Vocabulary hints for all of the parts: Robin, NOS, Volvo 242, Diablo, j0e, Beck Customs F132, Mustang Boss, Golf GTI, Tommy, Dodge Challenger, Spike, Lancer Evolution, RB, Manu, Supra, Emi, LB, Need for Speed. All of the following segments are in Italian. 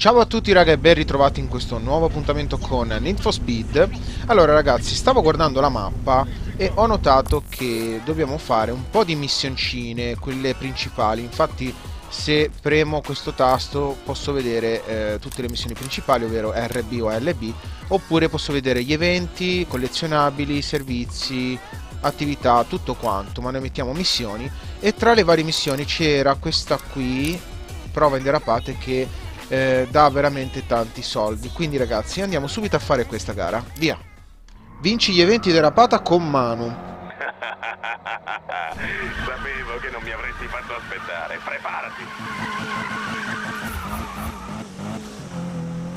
Ciao a tutti raga e ben ritrovati in questo nuovo appuntamento con Need for Speed. Allora ragazzi, stavo guardando la mappa e ho notato che dobbiamo fare un po' di missioncine, quelle principali. Infatti se premo questo tasto posso vedere tutte le missioni principali, ovvero RB o LB, oppure posso vedere gli eventi, collezionabili, servizi, attività, tutto quanto. Ma noi mettiamo missioni e tra le varie missioni c'era questa qui, prova inderapate, che dà veramente tanti soldi. Quindi ragazzi andiamo subito a fare questa gara. Via. Vinci gli eventi derapata con Manu. Sapevo che non mi avresti fatto aspettare. Preparati.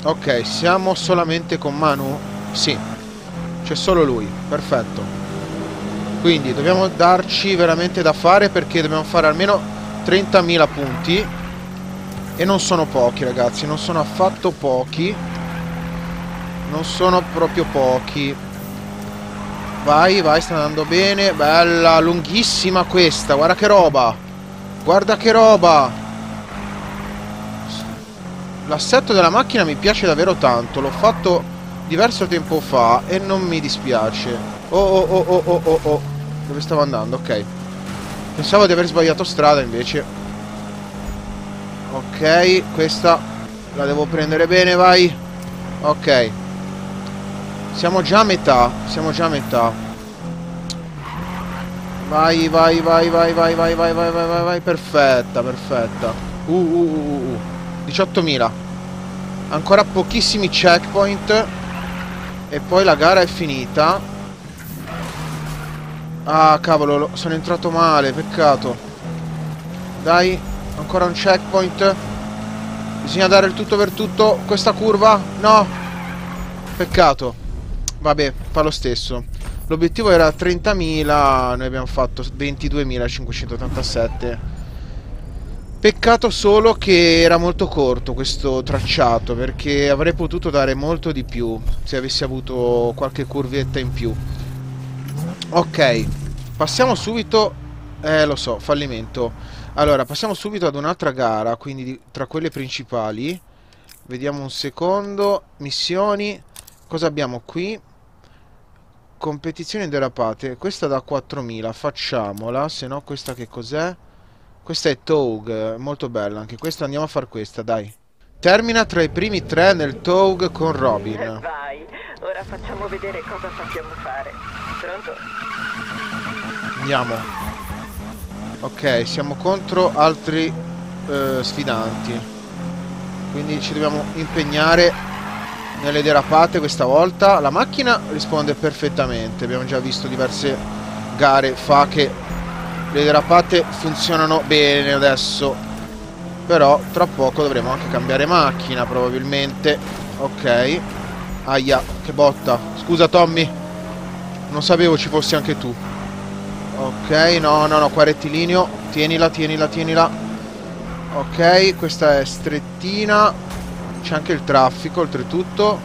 Ok, siamo solamente con Manu? Sì, c'è solo lui. Perfetto. Quindi dobbiamo darci veramente da fare, perché dobbiamo fare almeno 30.000 punti. E non sono pochi ragazzi, non sono affatto pochi. Non sono proprio pochi. Vai, vai, sta andando bene. Bella, lunghissima questa. Guarda che roba. Guarda che roba. L'assetto della macchina mi piace davvero tanto. L'ho fatto diverso tempo fa e non mi dispiace. Oh. Dove stavo andando? Ok. Pensavo di aver sbagliato strada invece. Ok, questa la devo prendere bene, vai. Ok. Siamo già a metà, siamo già a metà. Vai, vai, vai, vai, vai, vai, vai, vai, vai, vai. Perfetta, perfetta. 18.000. Ancora pochissimi checkpoint e poi la gara è finita. Ah, cavolo, sono entrato male, peccato. Dai. Ancora un checkpoint. Bisogna dare il tutto per tutto. Questa curva? No. Peccato. Vabbè, fa lo stesso. L'obiettivo era 30.000. Noi abbiamo fatto 22.587. Peccato solo che era molto corto questo tracciato, perché avrei potuto dare molto di più se avessi avuto qualche curvetta in più. Ok, passiamo subito. Lo so, fallimento. Allora, passiamo subito ad un'altra gara, quindi tra quelle principali. Vediamo un secondo. Missioni. Cosa abbiamo qui? Competizioni derapate. Questa da 4.000, facciamola. Se no, questa che cos'è? Questa è Togue, molto bella anche questa, andiamo a far questa, dai. Termina tra i primi tre nel Togue con Robin. Vai, ora facciamo vedere cosa sappiamo fare. Pronto? Andiamo. Ok, siamo contro altri sfidanti, quindi ci dobbiamo impegnare nelle derapate questa volta. La macchina risponde perfettamente, abbiamo già visto diverse gare fa che le derapate funzionano bene adesso, però tra poco dovremo anche cambiare macchina probabilmente. Ok, aia, che botta, scusa Tommy, non sapevo ci fossi anche tu. Ok, no, qua rettilineo. Tienila. Ok, questa è strettina. C'è anche il traffico, oltretutto.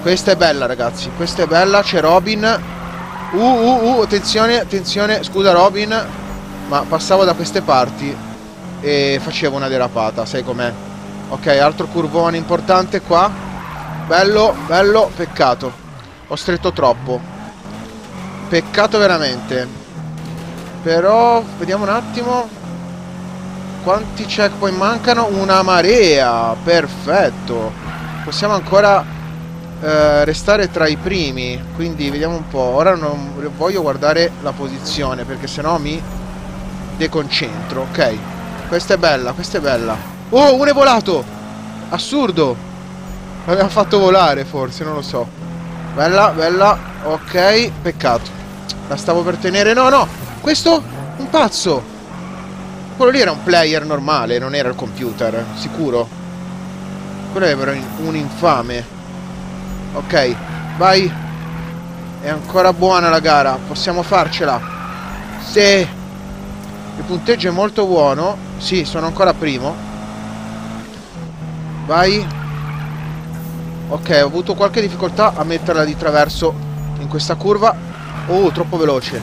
Questa è bella, ragazzi. Questa è bella, c'è Robin. Attenzione, attenzione. Scusa Robin, ma passavo da queste parti e facevo una derapata, sai com'è. Ok, altro curvone importante qua. Bello, bello, peccato. Ho stretto troppo. Peccato veramente. Però vediamo un attimo quanti checkpoint mancano. Una marea. Perfetto. Possiamo ancora restare tra i primi. Quindi vediamo un po'. Ora non voglio guardare la posizione, perché sennò mi deconcentro. Ok. Questa è bella. Questa è bella. Oh, uno è volato. Assurdo. L'abbiamo fatto volare forse. Non lo so. Bella, bella. Ok. Peccato. La stavo per tenere. No. Questo? Un pazzo. Quello lì era un player normale, non era il computer. Sicuro. Quello era un infame. Ok. Vai. È ancora buona la gara. Possiamo farcela. Sì. Il punteggio è molto buono. Sì, sono ancora primo. Vai. Ok, ho avuto qualche difficoltà a metterla di traverso in questa curva. Oh, troppo veloce.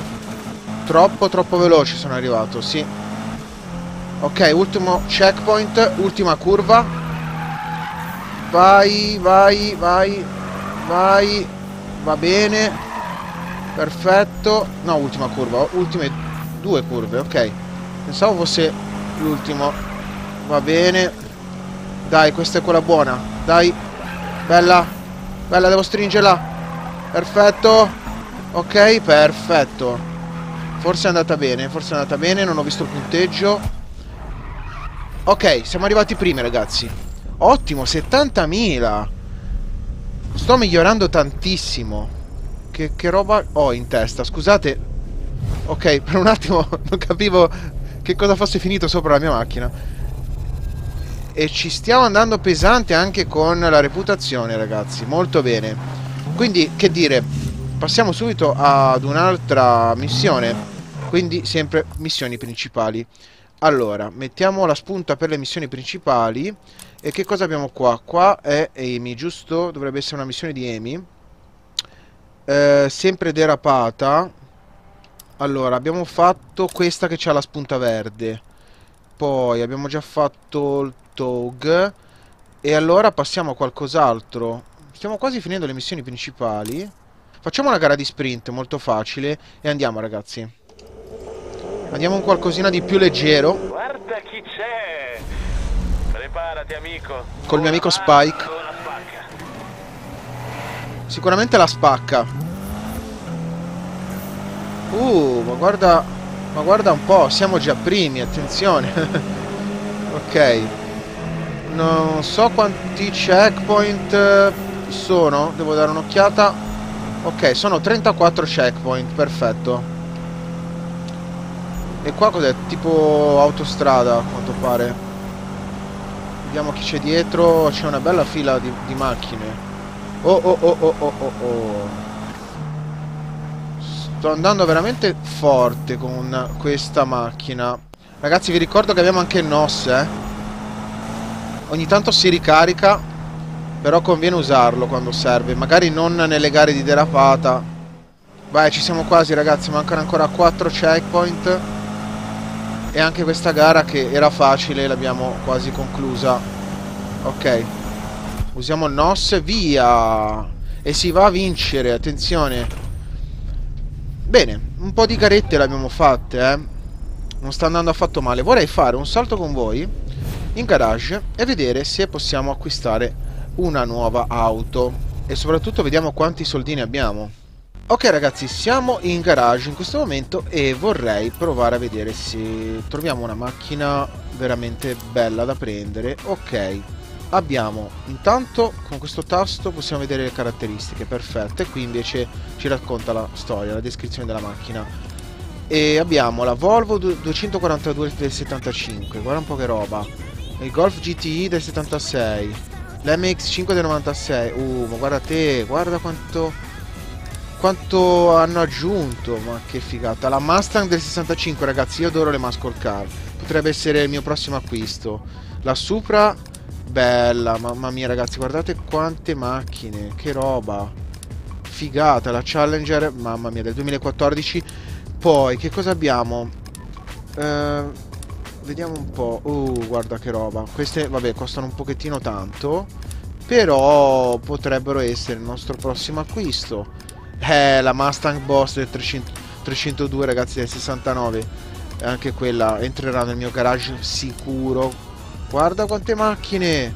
Troppo veloce sono arrivato, sì. Ok, ultimo checkpoint, ultima curva. Vai, vai, vai, vai. Va bene. Perfetto. No, ultima curva. Ultime due curve, ok. Pensavo fosse l'ultimo. Va bene. Dai, questa è quella buona. Dai. Bella. Bella, devo stringerla. Perfetto. Ok, perfetto. Forse è andata bene. Forse è andata bene. Non ho visto il punteggio. Ok, siamo arrivati primi, ragazzi. Ottimo, 70.000. Sto migliorando tantissimo. Che roba ho in testa? Scusate. Ok, per un attimo non capivo che cosa fosse finito sopra la mia macchina. E ci stiamo andando pesante anche con la reputazione, ragazzi. Molto bene. Quindi, che dire, passiamo subito ad un'altra missione. Quindi, sempre missioni principali. Allora, mettiamo la spunta per le missioni principali. E che cosa abbiamo qua? Qua è Emi, giusto? Dovrebbe essere una missione di Emi. Sempre derapata. Allora, abbiamo fatto questa che c'ha la spunta verde. Poi abbiamo già fatto il TOG. E allora passiamo a qualcos'altro. Stiamo quasi finendo le missioni principali. Facciamo una gara di sprint, molto facile. E andiamo, ragazzi. Andiamo un qualcosina di più leggero. Guarda chi c'è. Preparati, amico. Col mio amico Spike. Sicuramente la spacca. Ma guarda. Ma guarda un po'. Siamo già primi, attenzione. Ok. Non so quanti checkpoint sono. Devo dare un'occhiata. Ok, sono 34 checkpoint. Perfetto. E qua cos'è? Tipo autostrada, a quanto pare. Vediamo chi c'è dietro. C'è una bella fila di macchine. Oh. Sto andando veramente forte con questa macchina. Ragazzi, vi ricordo che abbiamo anche il NOS, eh. Ogni tanto si ricarica, però conviene usarlo quando serve. Magari non nelle gare di derapata. Vai, ci siamo quasi, ragazzi. Mancano ancora 4 checkpoint. E anche questa gara che era facile l'abbiamo quasi conclusa. Ok. Usiamo il NOS, via! E si va a vincere, attenzione. Bene, un po' di garette le abbiamo fatte, eh. Non sta andando affatto male. Vorrei fare un salto con voi in garage e vedere se possiamo acquistare una nuova auto. E soprattutto vediamo quanti soldini abbiamo. Ok, ragazzi, siamo in garage in questo momento e vorrei provare a vedere se troviamo una macchina veramente bella da prendere. Ok, abbiamo intanto con questo tasto possiamo vedere le caratteristiche, perfette. Qui invece ci racconta la storia, la descrizione della macchina. E abbiamo la Volvo 242 del 75, guarda un po' che roba. Il Golf GTI del 76, l'MX5 del 96. Ma guarda te, guarda quanto hanno aggiunto, ma che figata. La Mustang del 65, ragazzi, io adoro le muscle car, potrebbe essere il mio prossimo acquisto. La Supra, bella, mamma mia, ragazzi, guardate quante macchine, che roba, figata. La Challenger, mamma mia, del 2014. Poi, che cosa abbiamo? Vediamo un po', guarda che roba. Queste, vabbè, costano un pochettino tanto, però potrebbero essere il nostro prossimo acquisto. La Mustang Boss del 302, ragazzi, del 69. Anche quella entrerà nel mio garage sicuro. Guarda quante macchine.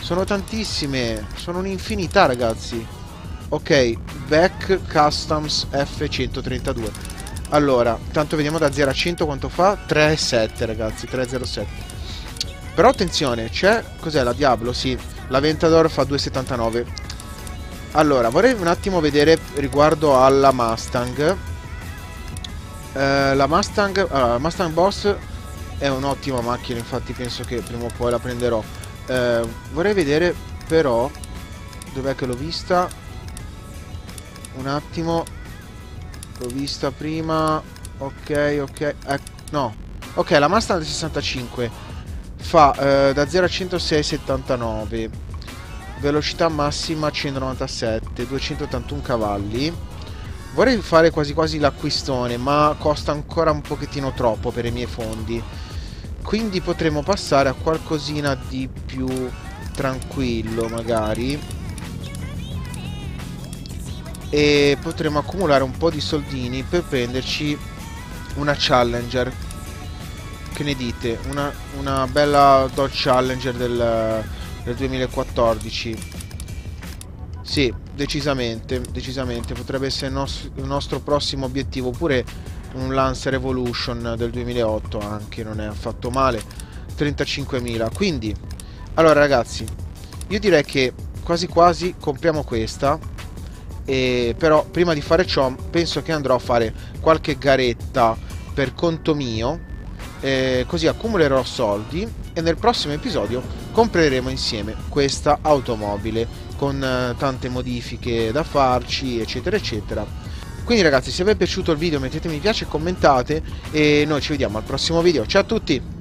Sono tantissime. Sono un'infinità, ragazzi. Ok, Beck Customs F132. Allora, tanto vediamo da 0 a 100 quanto fa. 3,7, ragazzi, 3,07. Però attenzione, c'è... Cos'è la Diablo? Sì, l'Aventador fa 2,79. Allora, vorrei un attimo vedere riguardo alla Mustang. La Mustang Boss è un'ottima macchina, infatti penso che prima o poi la prenderò. Vorrei vedere però... Dov'è che l'ho vista? Un attimo. L'ho vista prima. Ok. No. Ok, la Mustang del 65 fa da 0 a 106,79. Velocità massima 197, 281 cavalli. Vorrei fare quasi quasi l'acquistone, ma costa ancora un pochettino troppo per i miei fondi. Quindi potremmo passare a qualcosina di più tranquillo magari, e potremo accumulare un po' di soldini per prenderci una Challenger. Che ne dite? Una bella Dodge Challenger del 2014. Sì, decisamente potrebbe essere il nostro prossimo obiettivo. Oppure un Lancer Evolution del 2008 anche, non è affatto male. 35.000. Quindi, allora ragazzi, io direi che quasi quasi compriamo questa. E però prima di fare ciò penso che andrò a fare qualche garetta per conto mio, così accumulerò soldi e nel prossimo episodio compreremo insieme questa automobile con tante modifiche da farci, eccetera eccetera. Quindi ragazzi, se vi è piaciuto il video mettete mi piace, commentate e noi ci vediamo al prossimo video. Ciao a tutti!